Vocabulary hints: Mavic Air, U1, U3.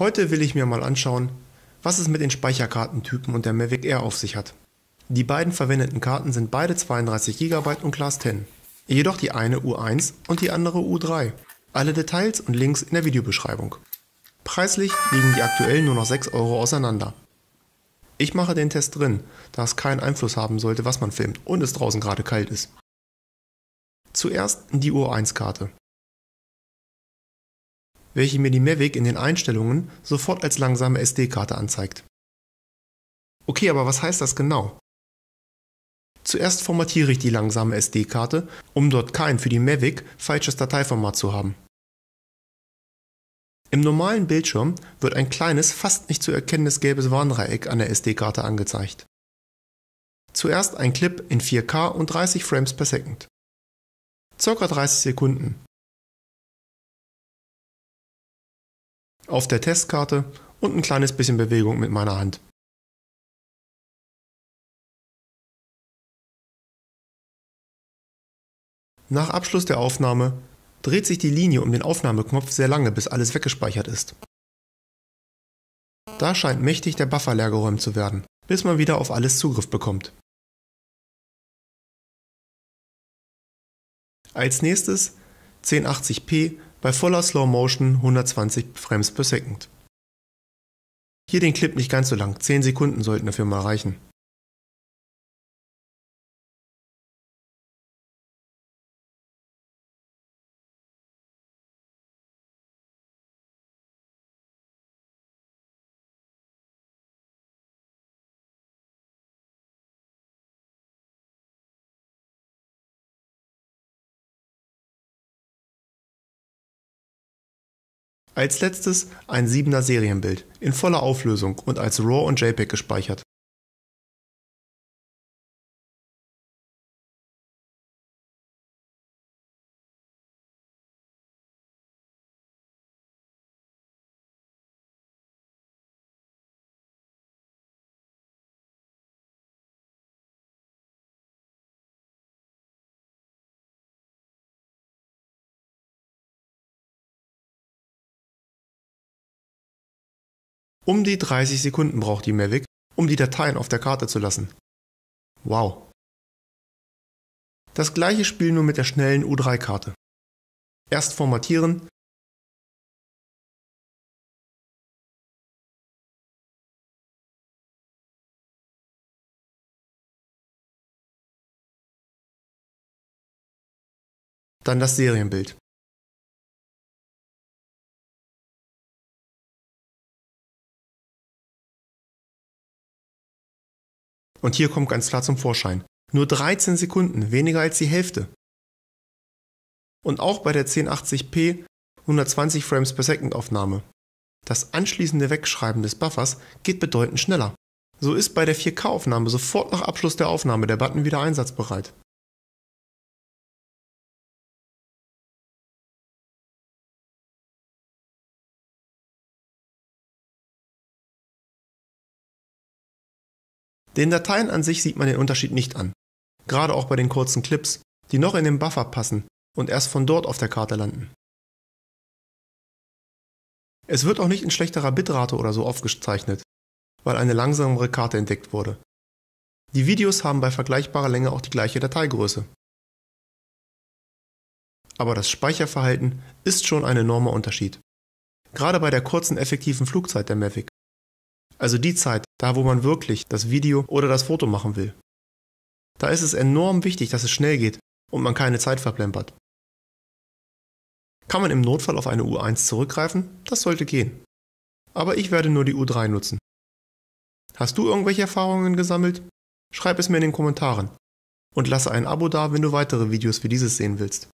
Heute will ich mir mal anschauen, was es mit den Speicherkartentypen und der Mavic Air auf sich hat. Die beiden verwendeten Karten sind beide 32 GB und Class 10, jedoch die eine U1 und die andere U3. Alle Details und Links in der Videobeschreibung. Preislich liegen die aktuell nur noch 6 € auseinander. Ich mache den Test drin, da es keinen Einfluss haben sollte, was man filmt und es draußen gerade kalt ist. Zuerst die U1-Karte, welche mir die Mavic in den Einstellungen sofort als langsame SD-Karte anzeigt. Okay, aber was heißt das genau? Zuerst formatiere ich die langsame SD-Karte, um dort kein für die Mavic falsches Dateiformat zu haben. Im normalen Bildschirm wird ein kleines, fast nicht zu erkennendes gelbes Warndreieck an der SD-Karte angezeigt. Zuerst ein Clip in 4K und 30 Frames per Second. Circa 30 Sekunden. Auf der Testkarte und ein kleines bisschen Bewegung mit meiner Hand. Nach Abschluss der Aufnahme dreht sich die Linie um den Aufnahmeknopf sehr lange, bis alles weggespeichert ist. Da scheint mächtig der Buffer leergeräumt zu werden, bis man wieder auf alles Zugriff bekommt. Als nächstes 1080p bei voller Slow Motion 120 Frames per Second. Hier den Clip nicht ganz so lang, 10 Sekunden sollten dafür mal reichen. Als letztes ein 7er Serienbild in voller Auflösung und als RAW und JPEG gespeichert. Um die 30 Sekunden braucht die Mavic, um die Dateien auf der Karte zu lassen. Wow! Das gleiche Spiel nur mit der schnellen U3-Karte. Erst formatieren, dann das Serienbild. Und hier kommt ganz klar zum Vorschein. Nur 13 Sekunden, weniger als die Hälfte. Und auch bei der 1080p 120 Frames per Second Aufnahme. Das anschließende Wegschreiben des Buffers geht bedeutend schneller. So ist bei der 4K Aufnahme sofort nach Abschluss der Aufnahme der Button wieder einsatzbereit. Den Dateien an sich sieht man den Unterschied nicht an, gerade auch bei den kurzen Clips, die noch in den Buffer passen und erst von dort auf der Karte landen. Es wird auch nicht in schlechterer Bitrate oder so aufgezeichnet, weil eine langsamere Karte entdeckt wurde. Die Videos haben bei vergleichbarer Länge auch die gleiche Dateigröße. Aber das Speicherverhalten ist schon ein enormer Unterschied, gerade bei der kurzen effektiven Flugzeit der Mavic. Also die Zeit, da wo man wirklich das Video oder das Foto machen will. Da ist es enorm wichtig, dass es schnell geht und man keine Zeit verplempert. Kann man im Notfall auf eine U1 zurückgreifen? Das sollte gehen. Aber ich werde nur die U3 nutzen. Hast du irgendwelche Erfahrungen gesammelt? Schreib es mir in den Kommentaren und lasse ein Abo da, wenn du weitere Videos wie dieses sehen willst.